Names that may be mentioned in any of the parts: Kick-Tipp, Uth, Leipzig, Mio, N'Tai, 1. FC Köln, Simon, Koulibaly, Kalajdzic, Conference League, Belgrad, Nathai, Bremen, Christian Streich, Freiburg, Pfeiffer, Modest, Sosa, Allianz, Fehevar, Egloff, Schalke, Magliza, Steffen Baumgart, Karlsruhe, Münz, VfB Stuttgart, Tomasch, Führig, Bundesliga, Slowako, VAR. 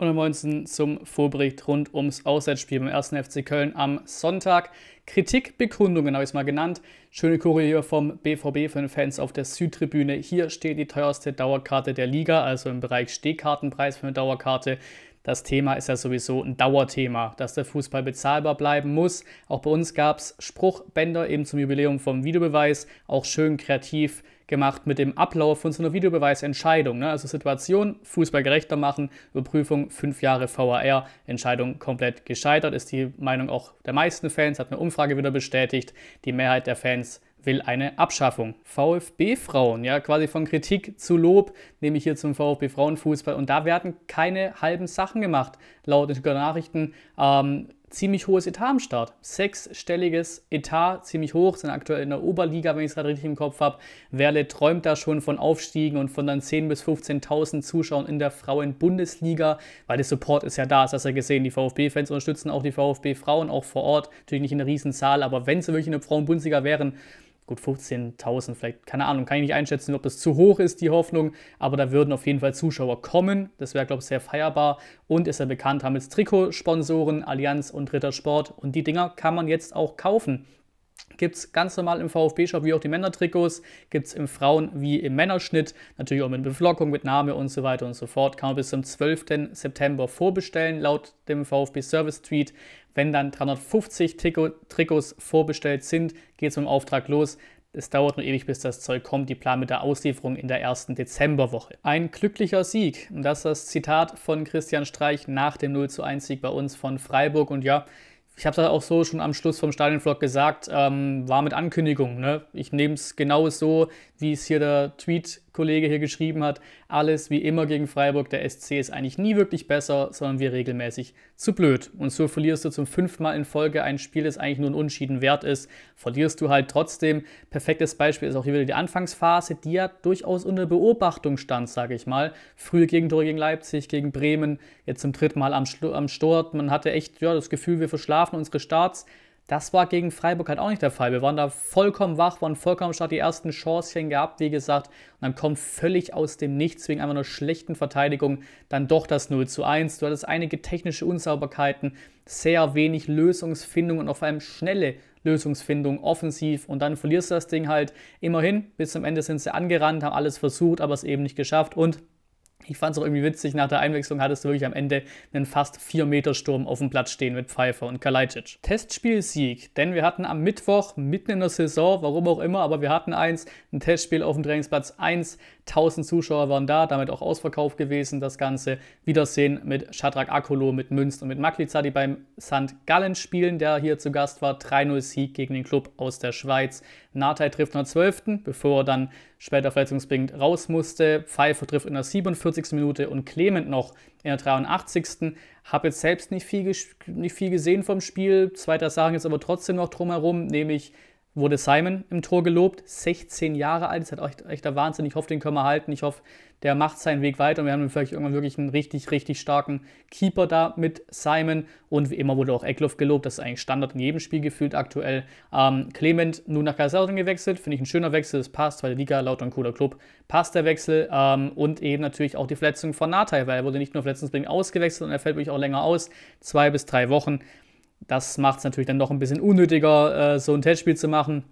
und um 19 Uhr zum Vorbericht rund ums Auswärtsspiel beim 1. FC Köln am Sonntag. Kritikbekundungen habe ich es mal genannt. Schöne Choreo hier vom BVB für die Fans auf der Südtribüne. Hier steht die teuerste Dauerkarte der Liga, also im Bereich Stehkartenpreis für eine Dauerkarte. Das Thema ist ja sowieso ein Dauerthema, dass der Fußball bezahlbar bleiben muss. Auch bei uns gab es Spruchbänder eben zum Jubiläum vom Videobeweis, auch schön kreativ gemacht mit dem Ablauf von so einer Videobeweisentscheidung. Ne? Also Situation, Fußball gerechter machen, Überprüfung, 5 Jahre VAR, Entscheidung komplett gescheitert, ist die Meinung auch der meisten Fans, hat eine Umfrage wieder bestätigt, die Mehrheit der Fans will eine Abschaffung. VfB-Frauen, ja, quasi von Kritik zu Lob, nehme ich hier zum VfB-Frauenfußball und da werden keine halben Sachen gemacht, laut den Stuttgarter Nachrichten. Ziemlich hohes Etat am Start. 6-stelliges Etat, ziemlich hoch, sind aktuell in der Oberliga, wenn ich es gerade richtig im Kopf habe. Werle träumt da schon von Aufstiegen und von dann 10.000 bis 15.000 Zuschauern in der Frauen-Bundesliga, weil der Support ist ja da, das hast du ja gesehen. Die VfB-Fans unterstützen auch die VfB-Frauen, auch vor Ort. Natürlich nicht in einer Riesenzahl, aber wenn sie wirklich in der Frauen-Bundesliga wären, gut 15.000 vielleicht, keine Ahnung, kann ich nicht einschätzen, ob das zu hoch ist, die Hoffnung, aber da würden auf jeden Fall Zuschauer kommen, das wäre, glaube ich, sehr feierbar und ist ja bekannt, haben jetzt Trikotsponsoren, Allianz und Rittersport und die Dinger kann man jetzt auch kaufen. Gibt es ganz normal im VfB-Shop, wie auch die Männertrikots, gibt es im Frauen- wie im Männerschnitt, natürlich auch mit Beflockung, mit Name und so weiter und so fort, kann man bis zum 12. September vorbestellen, laut dem VfB-Service-Tweet. Wenn dann 350 Trikots vorbestellt sind, geht es mit dem Auftrag los. Es dauert nur ewig, bis das Zeug kommt. Die planen mit der Auslieferung in der ersten Dezemberwoche. Ein glücklicher Sieg. Und das ist das Zitat von Christian Streich nach dem 0:1-Sieg bei uns von Freiburg. Und ja, ich habe es auch so schon am Schluss vom Stadionvlog gesagt, war mit Ankündigung. Ne? Ich nehme es genau so, wie es hier der Tweet-Kollege hier geschrieben hat. Alles wie immer gegen Freiburg. Der SC ist eigentlich nie wirklich besser, sondern wir regelmäßig zu blöd. Und so verlierst du zum 5. Mal in Folge ein Spiel, das eigentlich nur ein Unentschieden wert ist. Verlierst du halt trotzdem. Perfektes Beispiel ist auch hier wieder die Anfangsphase, die ja durchaus unter Beobachtung stand, sage ich mal. Frühe Gegentore gegen Leipzig, gegen Bremen, jetzt zum 3. Mal am Start. Man hatte echt ja, das Gefühl, wir verschlafen unsere Starts. Das war gegen Freiburg halt auch nicht der Fall. Wir waren da vollkommen wach, waren vollkommen stark, die ersten Chancen gehabt, wie gesagt. Und dann kommt völlig aus dem Nichts, wegen einfach einer schlechten Verteidigung, dann doch das 0:1. Du hattest einige technische Unsauberkeiten, sehr wenig Lösungsfindung und vor allem schnelle Lösungsfindung, offensiv. Und dann verlierst du das Ding halt immerhin. Bis zum Ende sind sie angerannt, haben alles versucht, aber es eben nicht geschafft. Und ich fand es auch irgendwie witzig, nach der Einwechslung hattest du wirklich am Ende einen fast 4-Meter-Sturm auf dem Platz stehen mit Pfeiffer und Kalajdzic. Testspielsieg, denn wir hatten am Mittwoch, mitten in der Saison, warum auch immer, aber wir hatten ein Testspiel auf dem Trainingsplatz 1. 1000 Zuschauer waren da, damit auch ausverkauft gewesen, das Ganze. Wiedersehen mit Shadrak Akolo, mit Münz und mit Magliza, die beim St. Gallen spielen, der hier zu Gast war. 3:0-Sieg gegen den Club aus der Schweiz. N'Tai trifft in der 12., bevor er dann später verletzungsbedingt raus musste. Pfeiffer trifft in der 47. Minute und Clement noch in der 83. Habe jetzt selbst nicht viel gesehen vom Spiel. Zweiter Sachen jetzt aber trotzdem noch drumherum, nämlich wurde Simon im Tor gelobt, 16 Jahre alt, ist halt echt der Wahnsinn. Ich hoffe, den können wir halten. Ich hoffe, der macht seinen Weg weiter und wir haben vielleicht irgendwann wirklich einen richtig, richtig starken Keeper da mit Simon. Und wie immer wurde auch Egloff gelobt, das ist eigentlich Standard in jedem Spiel gefühlt aktuell. Clement nun nach Karlsruhe gewechselt, finde ich ein schöner Wechsel, das passt, weil die Liga laut ein cooler Club passt der Wechsel. Und eben natürlich auch die Verletzung von Nathai, weil er wurde nicht nur verletzungsbedingt ausgewechselt und er fällt wirklich auch länger aus, 2 bis 3 Wochen. Das macht es natürlich dann noch ein bisschen unnötiger, so ein Testspiel zu machen.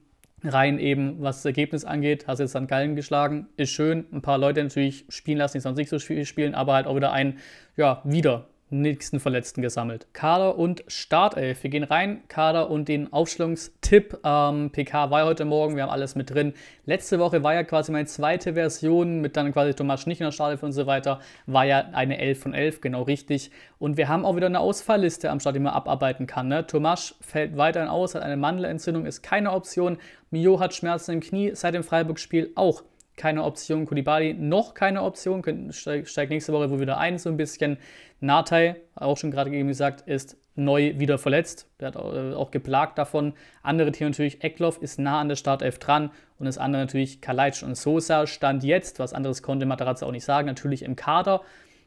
Rein eben, was das Ergebnis angeht, hast jetzt St. Gallen geschlagen, ist schön. Ein paar Leute natürlich spielen lassen, die sonst nicht so viel spielen, aber halt auch wieder einen, ja, wieder nächsten Verletzten gesammelt. Kader und Startelf. Wir gehen rein, Kader und den Aufstellungstipp. PK war ja heute Morgen, wir haben alles mit drin. Letzte Woche war ja quasi meine zweite Version mit dann quasi Tomasch nicht in der Startelf und so weiter. War ja eine 11 von 11, genau richtig. Und wir haben auch wieder eine Ausfallliste am Start, die man abarbeiten kann. Ne? Tomasch fällt weiterhin aus, hat eine Mandelentzündung, ist keine Option. Mio hat Schmerzen im Knie, seit dem Freiburg-Spiel auch keine Option. Koulibaly noch keine Option, steigt nächste Woche wohl wieder ein, so ein bisschen. N'Tai, auch schon gerade eben gesagt, ist neu wieder verletzt, der hat auch geplagt davon. Andere Themen natürlich, Egloff ist nah an der Startelf dran und das andere natürlich Kalajdzic und Sosa. Stand jetzt, was anderes konnte Matarazzo auch nicht sagen, natürlich im Kader.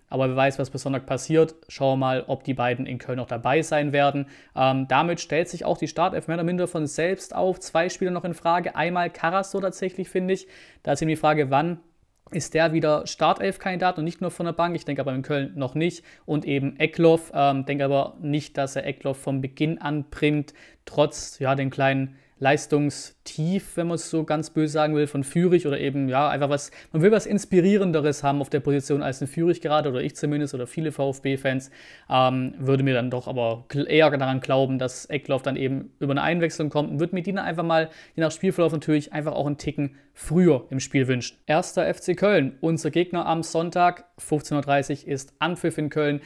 Aber wer weiß, was bis Sonntag passiert. Schauen wir mal, ob die beiden in Köln noch dabei sein werden. Damit stellt sich auch die Startelf mehr oder minder von selbst auf. 2 Spieler noch in Frage. Einmal Carrasco tatsächlich, finde ich. Da ist eben die Frage, wann ist der wieder Startelf-Kandidat und nicht nur von der Bank. Ich denke aber in Köln noch nicht. Und eben Egloff, denke aber nicht, dass er Egloff von Beginn an bringt, trotz ja, den kleinen Leistungstief, wenn man es so ganz böse sagen will, von Führig oder eben, ja, einfach was, man will was Inspirierenderes haben auf der Position als ein Führig gerade, oder ich zumindest, oder viele VfB-Fans, würde mir dann doch aber eher daran glauben, dass Egloff dann eben über eine Einwechslung kommt und würde mir die dann einfach mal, je nach Spielverlauf natürlich, einfach auch einen Ticken früher im Spiel wünschen. 1. FC Köln, unser Gegner am Sonntag, 15:30 Uhr ist Anpfiff in Köln.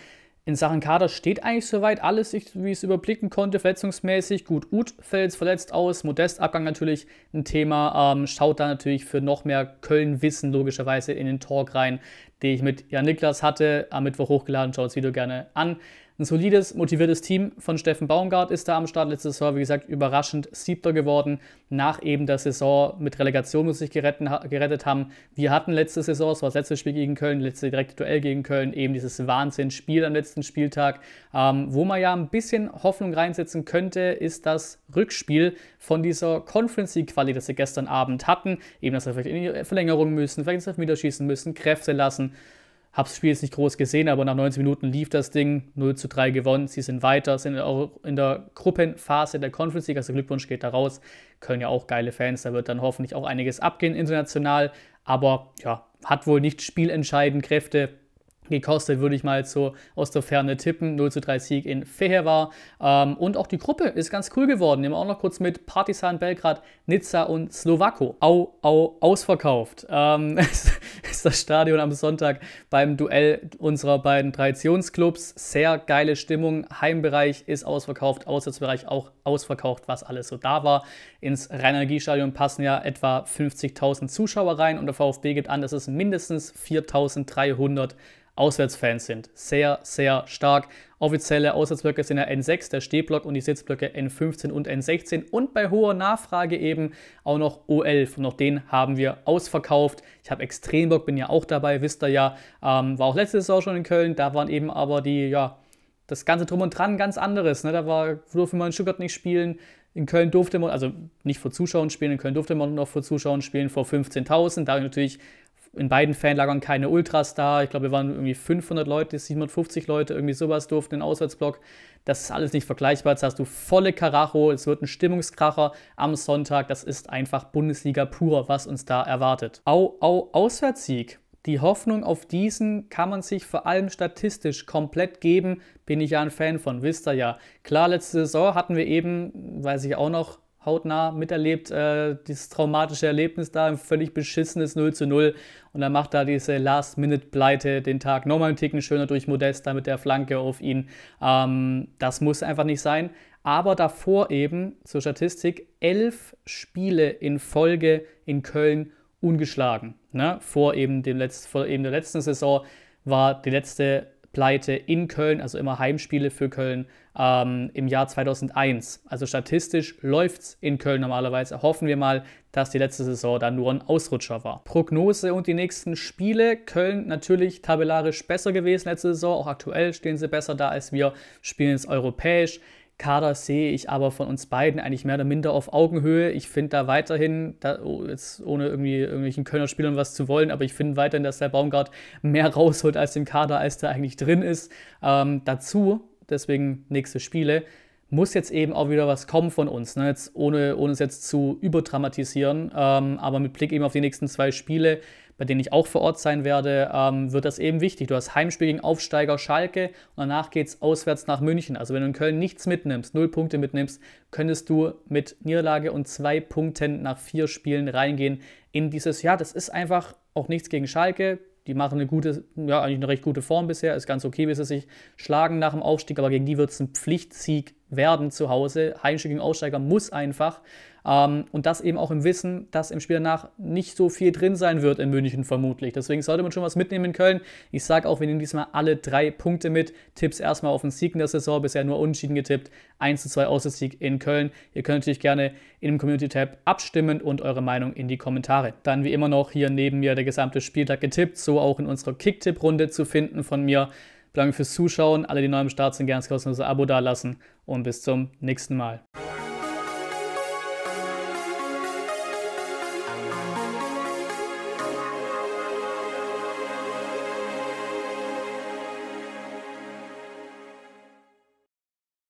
In Sachen Kader steht eigentlich soweit alles, wie ich es überblicken konnte, verletzungsmäßig. Gut, Uth fällt verletzt aus, Modestabgang natürlich ein Thema. Schaut da natürlich für noch mehr Köln-Wissen logischerweise in den Talk rein, den ich mit Jan Niklas hatte, am Mittwoch hochgeladen. Schaut das Video gerne an. Ein solides, motiviertes Team von Steffen Baumgart ist da am Start. Letzte Saison, wie gesagt, überraschend 7. geworden, nach eben der Saison mit Relegation, muss sich gerettet haben. Wir hatten letzte Saison, es war das letzte Spiel gegen Köln, letzte direkte Duell gegen Köln, eben dieses Wahnsinnsspiel am letzten Spieltag. Wo man ja ein bisschen Hoffnung reinsetzen könnte, ist das Rückspiel von dieser Conference League Quali, das wir gestern Abend hatten. Eben, dass wir vielleicht in die Verlängerung müssen, vielleicht ins Elfmeterschießen müssen, Kräfte lassen. Habe das Spiel jetzt nicht groß gesehen, aber nach 90 Minuten lief das Ding, 0:3 gewonnen, sie sind weiter, sind auch in der Gruppenphase der Conference League, also Glückwunsch geht da raus, Köln ja auch geile Fans, da wird dann hoffentlich auch einiges abgehen international, aber ja, hat wohl nicht spielentscheidend Kräfte gekostet, würde ich mal so aus der Ferne tippen. 0:3 Sieg in Fehevar. Und auch die Gruppe ist ganz cool geworden. Nehmen wir auch noch kurz mit Partisan, Belgrad, Nizza und Slowako. Ausverkauft. Ist das Stadion am Sonntag beim Duell unserer beiden Traditionsclubs. Sehr geile Stimmung. Heimbereich ist ausverkauft, Auswärtsbereich auch ausverkauft, was alles so da war. Ins Rhein-Energiestadion passen ja etwa 50.000 Zuschauer rein und der VfB gibt an, dass es mindestens 4.300 Auswärtsfans sind. Sehr, sehr stark. Offizielle Auswärtsblöcke sind der N6, der Stehblock, und die Sitzblöcke N15 und N16. Und bei hoher Nachfrage eben auch noch O11. Und auch den haben wir ausverkauft. Ich habe extrem Bock, bin ja auch dabei, wisst ihr ja. War auch letzte Saison schon in Köln. Da waren eben aber die, ja, das ganze Drum und Dran ganz anderes. Ne? Da durfte man in Stuttgart nicht spielen. In Köln durfte man, also nicht vor Zuschauern spielen, in Köln durfte man noch vor Zuschauern spielen, vor 15.000. Da natürlich in beiden Fanlagern keine Ultras da. Ich glaube, wir waren irgendwie 500 Leute, 750 Leute, irgendwie sowas durften in den Auswärtsblock. Das ist alles nicht vergleichbar. Jetzt hast du volle Karacho. Es wird ein Stimmungskracher am Sonntag. Das ist einfach Bundesliga pur, was uns da erwartet. Auswärtssieg. Die Hoffnung auf diesen kann man sich vor allem statistisch komplett geben. Bin ich ja ein Fan von, wisst ihr ja. Klar, letzte Saison hatten wir eben, weiß ich auch noch, hautnah miterlebt, dieses traumatische Erlebnis da, ein völlig beschissenes 0:0, und dann macht da diese Last-Minute-Pleite den Tag nochmal einen Ticken schöner durch Modest, da mit der Flanke auf ihn. Das muss einfach nicht sein, aber davor eben, zur Statistik, 11 Spiele in Folge in Köln ungeschlagen. Ne? Vor eben der letzten Saison war die letzte Pleite in Köln, also immer Heimspiele für Köln, im Jahr 2001. Also statistisch läuft es in Köln normalerweise. Hoffen wir mal, dass die letzte Saison dann nur ein Ausrutscher war. Prognose und die nächsten Spiele. Köln natürlich tabellarisch besser gewesen letzte Saison. Auch aktuell stehen sie besser da als wir, spielen jetzt europäisch. Kader sehe ich aber von uns beiden eigentlich mehr oder minder auf Augenhöhe. Ich finde da weiterhin, jetzt ohne irgendwelchen Kölner Spielern was zu wollen, aber ich finde weiterhin, dass der Baumgart mehr rausholt als im Kader, als da eigentlich drin ist. Dazu, deswegen nächste Spiele, muss jetzt eben auch wieder was kommen von uns, ne? Jetzt ohne es jetzt zu überdramatisieren, aber mit Blick eben auf die nächsten 2 Spiele, bei denen ich auch vor Ort sein werde, wird das eben wichtig. Du hast Heimspiel gegen Aufsteiger Schalke und danach geht es auswärts nach München. Also wenn du in Köln nichts mitnimmst, 0 Punkte mitnimmst, könntest du mit Niederlage und 2 Punkten nach 4 Spielen reingehen in dieses Jahr. Das ist einfach auch nichts gegen Schalke. Die machen eine gute, ja, eigentlich eine recht gute Form bisher. Ist ganz okay, bis sie sich schlagen nach dem Aufstieg, aber gegen die wird es ein Pflichtsieg werden zu Hause. Heimspiel gegen Aufsteiger muss einfach. Und das eben auch im Wissen, dass im Spiel danach nicht so viel drin sein wird in München vermutlich. Deswegen sollte man schon was mitnehmen in Köln. Ich sage auch, wir nehmen diesmal alle 3 Punkte mit. Tipps erstmal auf den Sieg in der Saison, bisher nur unentschieden getippt. 1:2 Auswärtssieg in Köln. Ihr könnt natürlich gerne in dem Community-Tab abstimmen und eure Meinung in die Kommentare. Dann wie immer noch hier neben mir der gesamte Spieltag getippt, so auch in unserer Kick-Tipp-Runde zu finden von mir. Danke fürs Zuschauen. Alle, die neu am Start sind, gerne das kostenlose Abo dalassen und bis zum nächsten Mal.